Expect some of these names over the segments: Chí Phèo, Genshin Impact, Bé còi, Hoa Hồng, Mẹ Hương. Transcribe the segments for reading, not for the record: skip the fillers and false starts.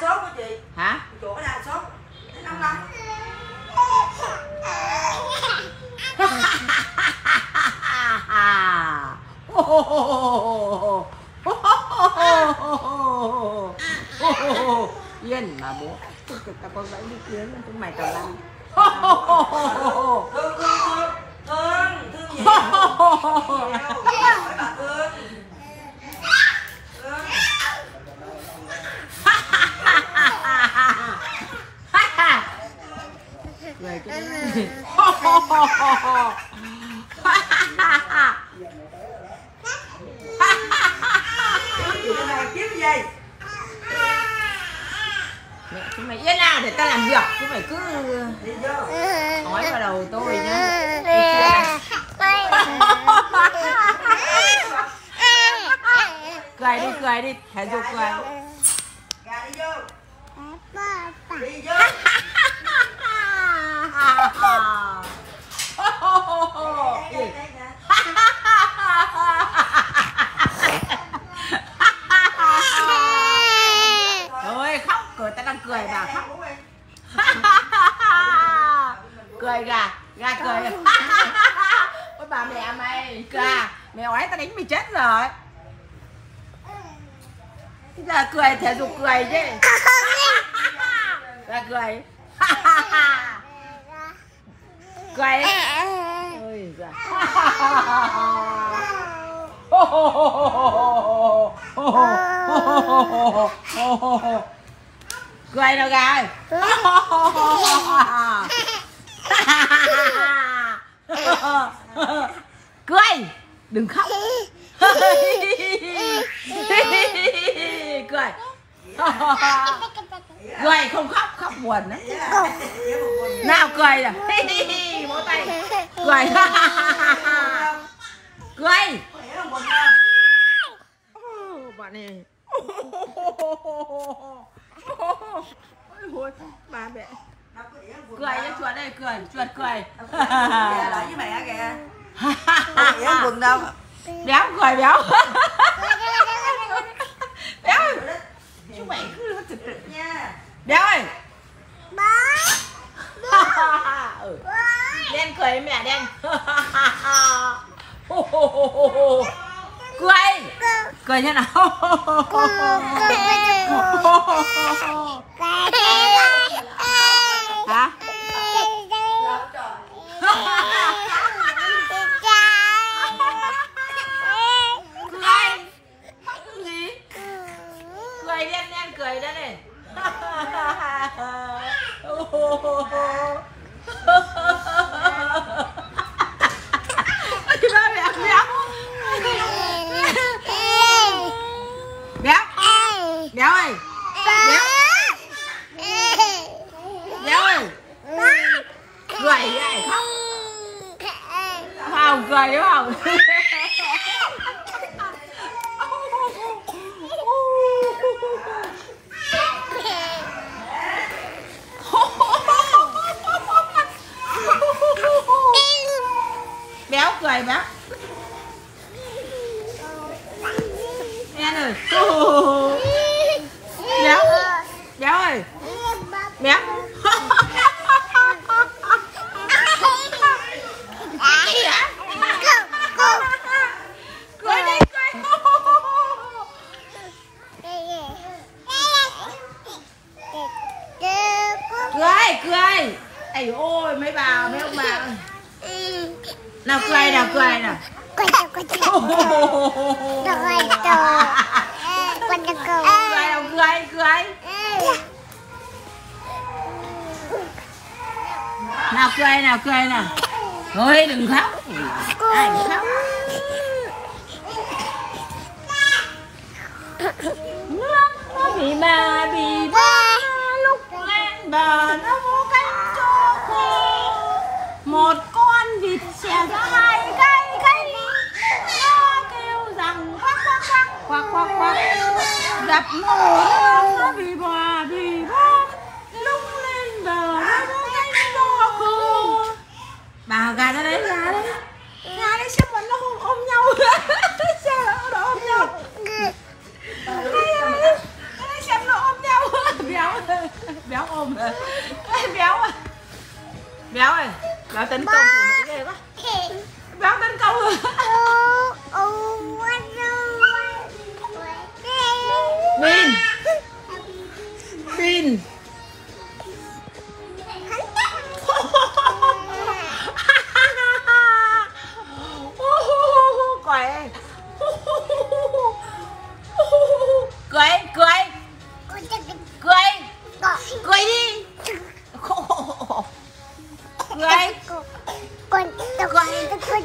đa số của chị. Hả? Chùa có đa số. Lắm lắm. Yên mà bố. Tao con vẫn đi kiếm chúng mày tao lăn. Thương thương thương thương gì? Cười cái gì? Chúng mày yên nào để ta làm việc, chúng mày cứ nói vào đầu tôi nhá. Cười đi, cười đi, thể dục cười. Đi vô. Đi vô. Thôi khóc, cười ta đang cười bà khóc. Cười gà, gà cười. Ôi bà mẹ mày, gà, mày ói tao đánh mày chết rồi. Bây giờ cười thể dục cười chứ. Gà cười. Cười. Ôi giời. Cười nào gà ơi. Cười, đừng khóc. Cười. Cười không khóc, khóc buồn lắm. Nào cười rồi. Bố tay. Cười. Cười. Bạn này. Ôi bà mẹ. Cười cho chuột đây, cười, chuột cười. Nói với mẹ kìa. Béo quần đâu. Béo cười béo. Béo. Chú mày cứ nó trực trực nha. Béo ơi. Ừ. Đen cười mẹ đen. Cười. Cười như nào. Hả? Cười đen đen cười đó này. Béo ơi. Béo. Béo ơi. Cười vậy không? Không cười đúng không? Béo cười béo. Bé ơi. Béo. Béo ơi. Béo. Cười đi cười. Cười cười. Ây ôi mấy bà mấy ông bà. Nào cười nào cười nào. Cười nào cười nào. Cười nào. Cười nào cười cười. Nào cười nào cười nào. Thôi đừng khóc. Ai đừng khóc. Nước nó bị ba lúc lên bờ nó vô cánh cho khô. Một con vịt xẻ ra hai cái nó kêu rằng quắc quắc quắc gặp mồ nó bị bò lúc lên bờ nó cánh cho khô. Bà gà ra đấy gà đấy gà đấy xem bọn nó ôm nhau sao nó ôm nhau. Đây xem nó ôm nhau. Béo ôm. Béo à. Béo ơi, béo tấn công của nó ghê quá. Béo tấn công rồi. Pin. Pin. Cười, cười. Cười. Cười đi. Cười. Cười.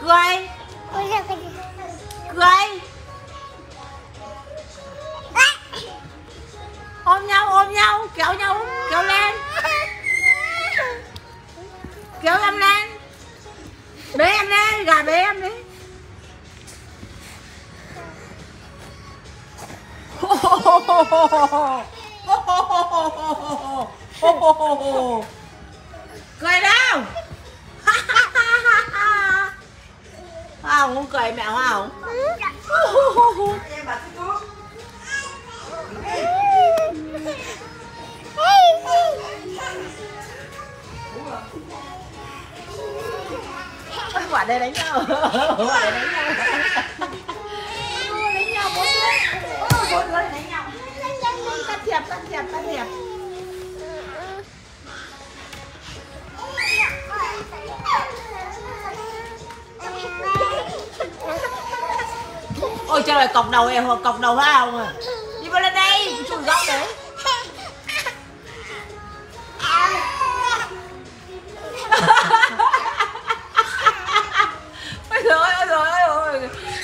Cười. Cười. Ôm nhau, kéo nhau, kéo lên. Kéo em lên. Bế em lên, gà bế em đi. Cười đâu. Hoa Hồng không cười mẹ Hoa Hồng. Quả đây đánh nhau. Quả đây đánh nhau. Đánh nhau bốn đứa đánh nhau. Cắt thiệp, cắt thiệp, cắt thiệp. Ôi trời ơi, cọc đầu em, cọc đầu Hoa Hồng à. Đi vào lên đây, chùi góc đấy.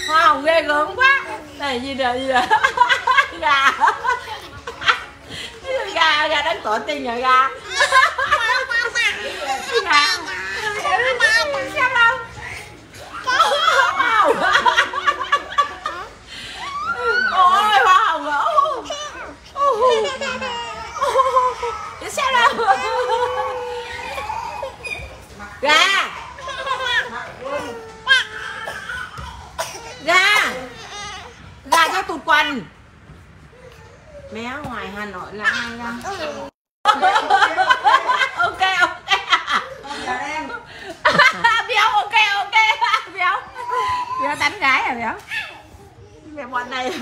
Hoa Hồng ghê gớm quá. Này gì nè, gì nè. Gà. Gà, gà đang tỏ tình rồi gà. Gà. Xem không? Hoa Hồng. Ôi Hoa Hồng ạ. Xem đâu. Gà. Gà. Gà cho tụt quần. Bé ngoài Hà Nội là ai ra? Ok ok. Chào em. Béo ok ok. Béo. Béo tán gái à béo? Mẹ bọn này.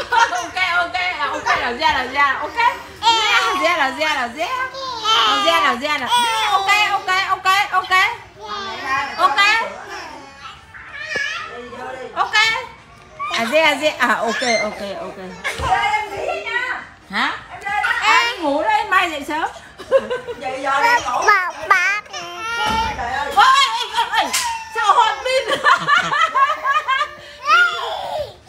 Ok ok à, ok là ra là ra ok. Ra là ra là ra. Ra là ra là. Ok ok ok ok. Ok. Ok. À dê dê à ok ok ok. Em nghỉ nha. Hả? Em ngủ đây mai dậy sớm. Dậy giờ đi ngủ. Bác. Ôi sao hôn Pin.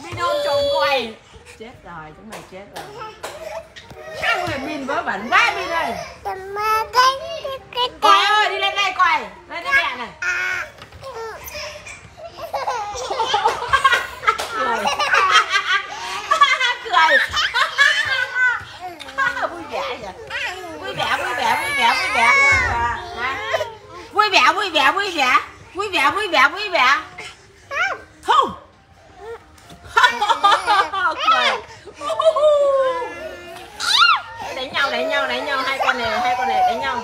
Pin ôm chồng quầy. Chết rồi, chúng mày chết rồi. Sao người Pin vớ vẩn quá Pin ơi. Quầy ơi đi lên đây quầy. Lên đây mẹ này. Cười. Cười. Vui vẻ nhỉ. Vui vẻ, vui vẻ, vui vẻ, vui vẻ. Vui vẻ, vui vẻ, vui vẻ. Vui vẻ, vui vẻ, vui vẻ. Không. Cười. Đánh nhau, đánh nhau, đánh nhau. Hai con này đánh nhau.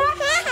ơi béo.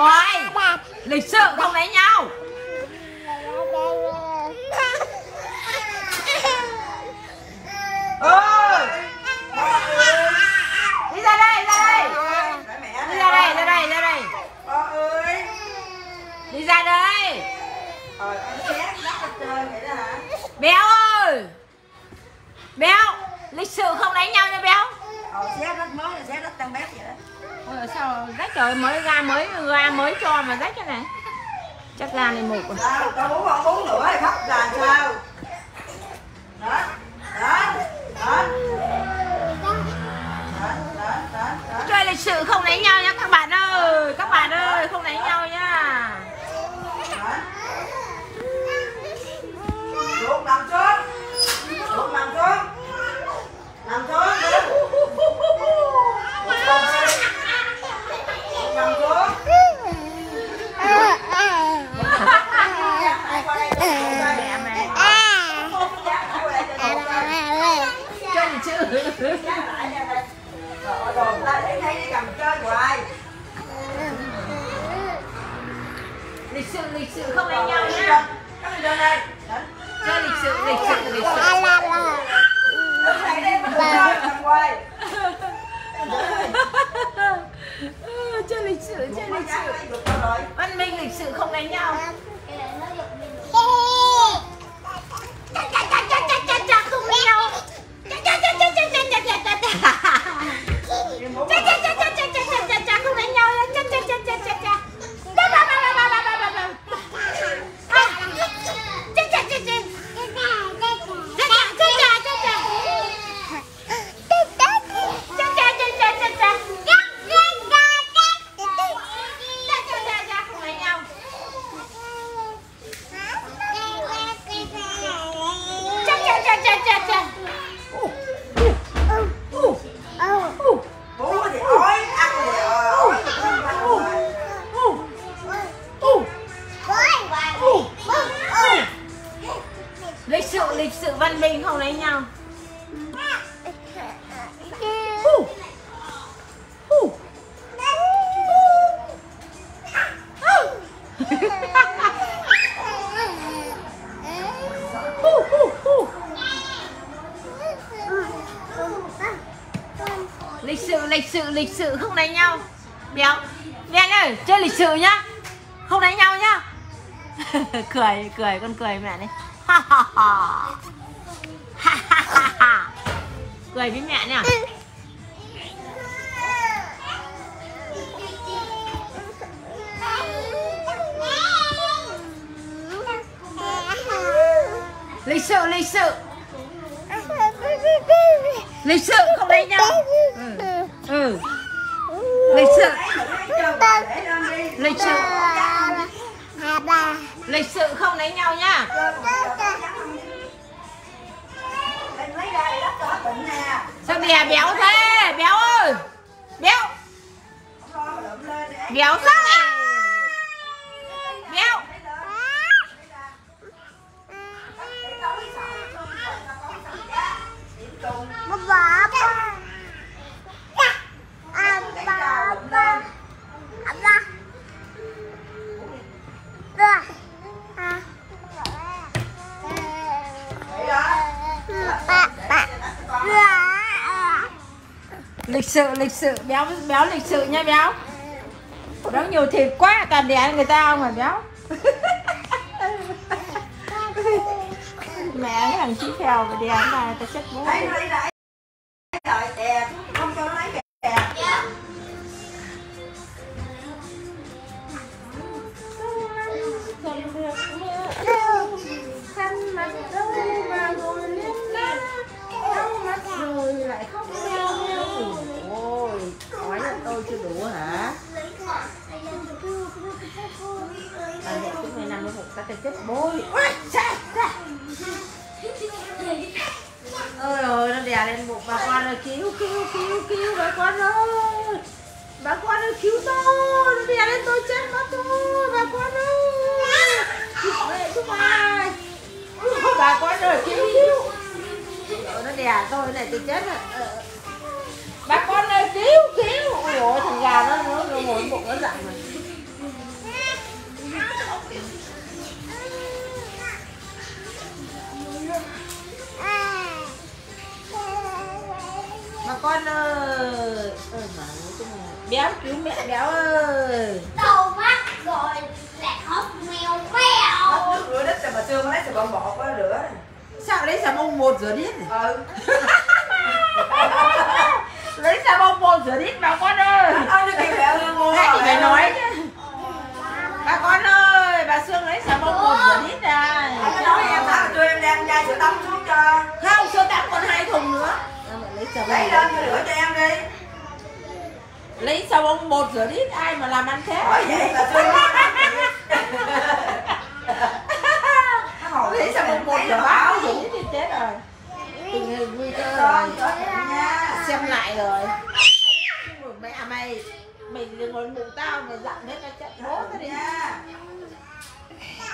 Còi, lịch sự không lấy nhau. Đi ra đây, ra đây. Đi ra đây, ra đây, ra đây. Đi ra đây. Béo ơi. Béo, lịch sự không lấy nhau nha Béo. Xé rất mới, xé rất tăng bét vậy đó. Ôi sao rách trời, mới ra mới cho mà rách cái này. Chắc ra này mục rồi. Tao bún không bún nữa thì khóc là sao? Đó, đó, đó. Chơi lịch sự không lấy nhau nha các bạn ơi. Các bạn ơi, không lấy nhau nha. Xuống, nằm xuống. Xuống, nằm xuống. Nằm xuống. Lịch sự không đánh nhau nha. Chơi lịch sự. Chơi lịch sự. Văn minh lịch sự không đánh nhau. Lịch sự văn minh không lấy nhau. Lịch sự không đánh nhau. Béo, Đen ơi, chơi lịch sự nhá. Không đánh nhau nhá. cười con cười mẹ này. Cười với mẹ nè. Lịch sự không đánh nhau. Lịch sự không đánh nhau nha. Sao đè béo thế? Béo ơi. Béo sao à? Béo. Lịch sự béo lịch sự nha béo. Béo nhiều thịt quá toàn đẻ người ta không hả béo? Mẹ cái thằng chí phèo mà đè này ta chết bố. Không cho nó lấy kìa. Chưa đủ hả? Chết bối. Ôi rồi nó đè lên bụng bà con ơi, cứu bà con ơi cứu tôi, nó đè lên tôi chết mất tôi bà con ơi, cứu ai? Bà con ơi cứu. Nó đè tôi này tôi chết rồi. Bà con ơi cứu. Ôi dồi ôi, thằng gà nó ngồi bụng nó dặn mà. Mà con ơi, ơi mà béo cứu mẹ béo ơi. Đau mắt rồi lại hấp mèo mèo. Hấp nước rửa đất rồi mà chưa lấy sờ bông bọt quá nữa. Sao lấy sờ bông bột rửa đít? Ừ. Lấy sờ bông bột rửa đít mà con ơi. Thôi thì phải nói chứ. Bà con ơi, bà Sương lấy sờ bông bột rửa đít à. Bà nói em thả tụi em đem ra sữa tắm xuống cho. Không, sữa tắm còn 2 thùng nữa. Lấy lên rửa cho em đi. Lấy xà bông bột rửa đít ai mà làm ăn thế? Hỏi vậy là tôi lấy xà bông bột rửa áo rửa đít thì chết rồi. Tình hình nguy cơ rồi nha. Xem lại rồi. Mẹ mày, mày ngồi mụn tao mà dặn hết là chạy bố ra đi nha.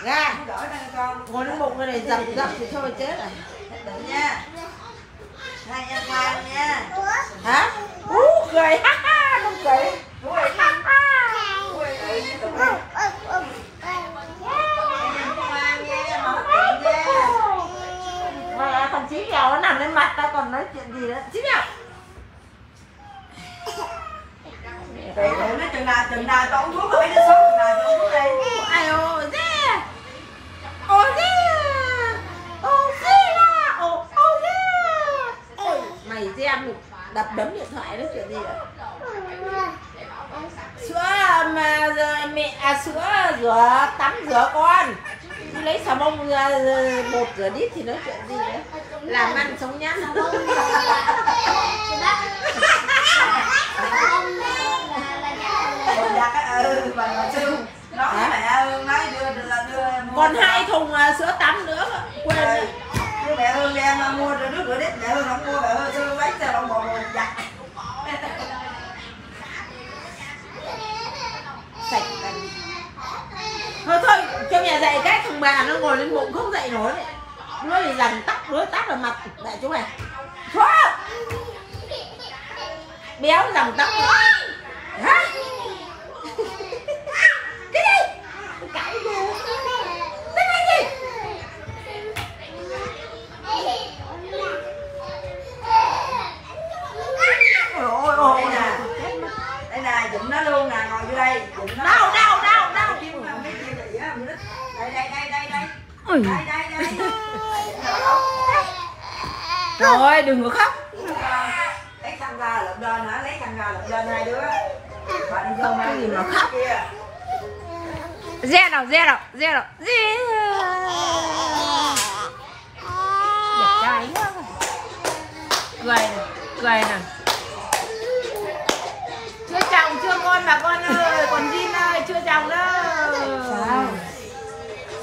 Ra, ngồi nước bụng này dặn thì thôi chết rồi. Đấy nha. Hai em qua nha. Hả? Cười ha ha, không cười. Cười ha ha. Cười cười như tụi mình. Em qua nha, mở tiện nha. Mà thằng Chí Mèo nó nằm lên mặt tao còn nói chuyện gì nữa. Chí Mèo. Để thử nó chừng nào tao uống thuốc rồi, nó xuống chừng nào tao uống thuốc đi. Ai ô, dê. Ô dê. Ô dê là. Ô dê. Ôi, mày dê em được. Đập đấm điện thoại đó chuyện gì ạ? Sữa mà mẹ sữa rửa tắm rửa con, lấy xà bông bột rửa đít thì nói chuyện gì đấy? Làm ăn sống nhát. Còn 2 thùng sữa tắm nữa quên. Mẹ Hương em mua rồi nước rửa đít, mẹ Hương không mua, mẹ Hương chưa lấy xe bông bột rồi giặt. Sạch là... Thôi trong nhà dạy cái thằng bà nó ngồi lên bụng không dậy nổi. Nó thì làm tóc, nó tóc là mặt dạy chúng mày. Thôi béo làm tóc nữa. Hả? Cái gì? Cái gì? Dụm nó luôn nè, ngồi vô đây. Đâu. Đây. Trời ơi, đừng có khóc. Lấy khăn ra lượm đơn hả? Lấy khăn ra lượm đơn hai đứa. Bạn không có gì mà khóc. Re nào. Đẹp trai quá. Cười nè. Chưa chồng chưa con bà con ơi, còn Jin ơi chưa chồng đó.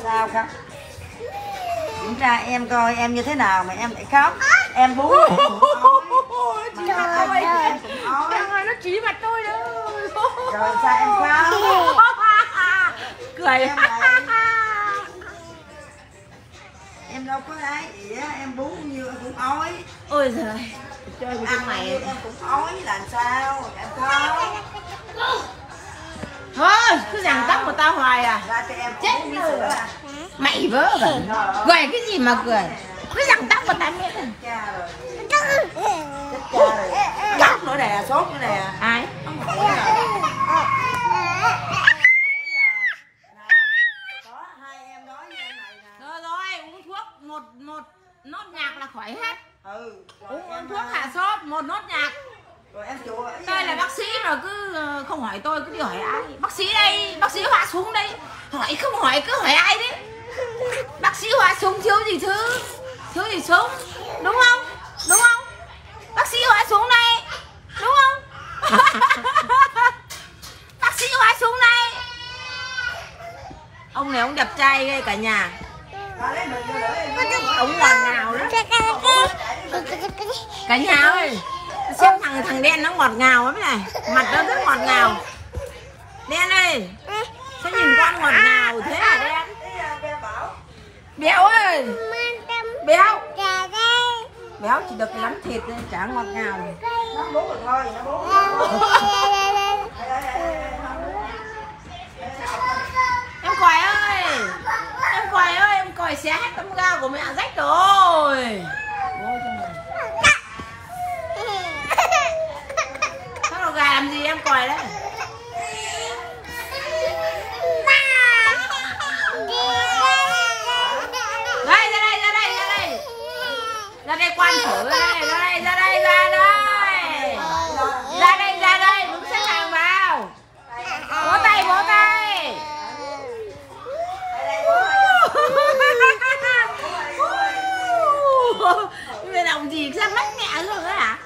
Sao khóc? Kiểm tra em coi em như thế nào mà em lại khóc. Em bú. Trời ơi, nó chỉ mặt tôi đó. Trời sao em khóc? Cười. Em đâu có ai gì á, em bú nhiều em cũng ói. Ôi giời. Chơi của chúng mày em cũng ói làm sao em không. Thôi cứ giằng tóc của tao hoài à. Ra cho em chết rồi. Mày vớ vẩn. Cười cái gì mà cười. Cứ giằng tóc của tao miễn rồi. Chết cha rồi. Tóc nữa nè, sốt nữa nè. Ai? Ông hỏi nè. Đó, hai em nói như em này nè. Rồi, uống thuốc một nốt nhạc là khỏi hết. Ừ, uống thuốc hạ sốt 1 nốt nhạc rồi em chữa. Tôi là bác sĩ mà cứ không hỏi tôi cứ đi hỏi ai. Bác sĩ đây, bác sĩ Hoa Súng đây. Hỏi không hỏi cứ hỏi ai đấy. Bác sĩ Hoa Súng thiếu gì súng. Đúng không? Bác sĩ Hoa Súng này. Đúng không? Bác sĩ Hoa Súng này. Ông này ông đẹp trai ghê cả nhà. Ông ngọt ngào đó. Cả nhà ơi, xem thằng đen nó ngọt ngào lắm này. Mặt nó rất ngọt ngào. Đen ơi, sao nhìn con ngọt ngào thế hả Đen? Béo ơi. Béo chỉ được lắm thịt thôi, chả ngọt ngào. Nó bú được thôi, nó bú. Em Còi ơi. Còi ơi, em Còi xé hết tấm gao của mẹ rách rồi. Sao đầu gà làm gì em Còi đấy? Đây, ra đây, ra đây, ra đây. Ra đây quan thử, ra đây, ra đây, ra đây, ra đây. Ra đây, ra đây, đúng xếp hàng vào. Bó tay, bó tay. Người đồng gì ra mắt mẹ rồi đấy hả?